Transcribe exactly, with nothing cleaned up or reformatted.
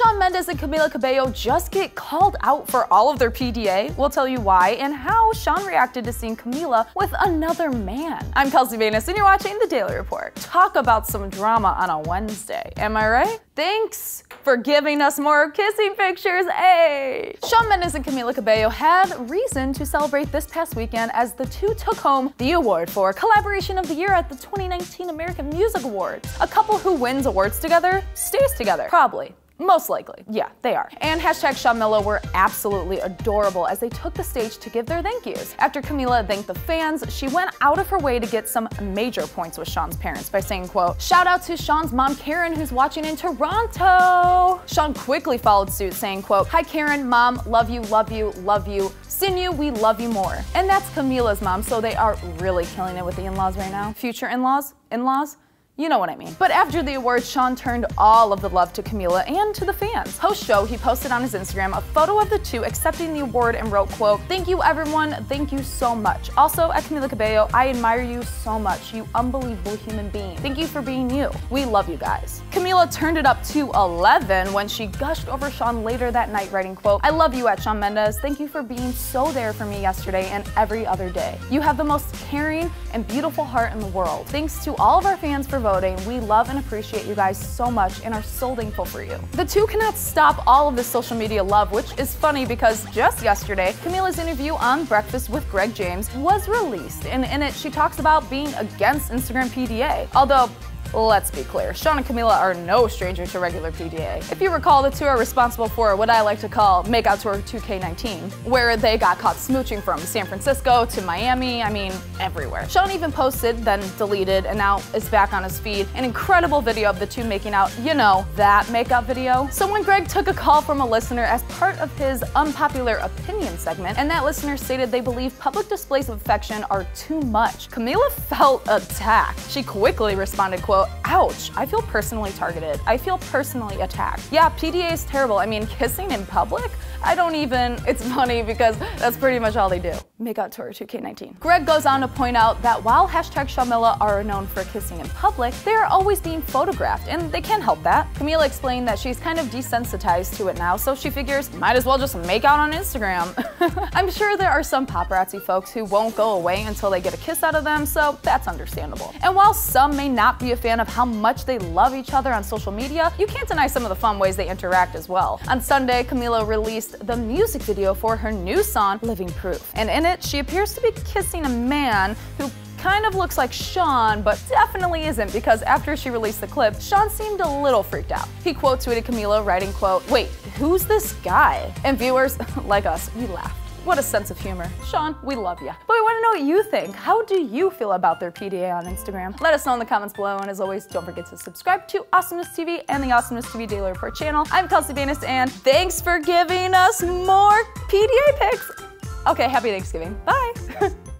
Shawn Mendes and Camila Cabello just get called out for all of their P D A. We'll tell you why and how Shawn reacted to seeing Camila with another man. I'm Kelsey Banas and you're watching The Daily Report. Talk about some drama on a Wednesday, am I right? Thanks for giving us more kissing pictures, hey! Shawn Mendes and Camila Cabello had reason to celebrate this past weekend as the two took home the award for Collaboration of the Year at the twenty nineteen American Music Awards. A couple who wins awards together stays together, probably. Most likely. Yeah, they are. And hashtag Shawmila were absolutely adorable as they took the stage to give their thank yous. After Camila thanked the fans, she went out of her way to get some major points with Shawn's parents by saying, quote, "Shout out to Shawn's mom Karen who's watching in Toronto." Shawn quickly followed suit saying, quote, "Hi Karen, mom, love you, love you, love you. Sinew, we love you more." And that's Camila's mom, so they are really killing it with the in-laws right now. Future in-laws? In-laws? You know what I mean. But after the awards, Shawn turned all of the love to Camila and to the fans. Post-show, he posted on his Instagram a photo of the two accepting the award and wrote, quote, "Thank you everyone, thank you so much. Also, at Camila Cabello, I admire you so much, you unbelievable human being. Thank you for being you. We love you guys." Camila turned it up to eleven when she gushed over Shawn later that night writing, quote, "I love you at Shawn Mendes, thank you for being so there for me yesterday and every other day. You have the most caring and beautiful heart in the world. Thanks to all of our fans for voting. We love and appreciate you guys so much and are so thankful for you." The two cannot stop all of this social media love, which is funny because just yesterday, Camila's interview on Breakfast with Greg James was released, and in it she talks about being against Instagram P D A. Although, let's be clear, Shawn and Camila are no stranger to regular P D A. If you recall, the two are responsible for what I like to call Makeout Tour two K nineteen, where they got caught smooching from San Francisco to Miami, I mean, everywhere. Shawn even posted, then deleted, and now is back on his feed, an incredible video of the two making out, you know, that makeup video. So when Greg took a call from a listener as part of his unpopular opinion segment, and that listener stated they believe public displays of affection are too much, Camila felt attacked. She quickly responded, quote, "Ouch, I feel personally targeted. I feel personally attacked. Yeah, P D A is terrible. I mean, kissing in public? I don't even." It's funny because that's pretty much all they do. Makeout tour two K nineteen. Greg goes on to point out that while hashtag Shawmila are known for kissing in public, they are always being photographed and they can't help that. Camila explained that she's kind of desensitized to it now, so she figures might as well just make out on Instagram. I'm sure there are some paparazzi folks who won't go away until they get a kiss out of them, so that's understandable. And while some may not be a fan of how much they love each other on social media, you can't deny some of the fun ways they interact as well. On Sunday, Camila released the music video for her new song, Living Proof, and in it, she appears to be kissing a man who kind of looks like Shawn, but definitely isn't, because after she released the clip, Shawn seemed a little freaked out. He quote tweeted Camila writing, quote, "Wait, who's this guy?" And viewers, like us, we laughed. What a sense of humor. Shawn, we love you. But we want to know what you think. How do you feel about their P D A on Instagram? Let us know in the comments below, and as always, don't forget to subscribe to Awesomeness T V and the Awesomeness T V Daily Report channel. I'm Kelsey Banas, and thanks for giving us more P D A pics. Okay, happy Thanksgiving. Bye.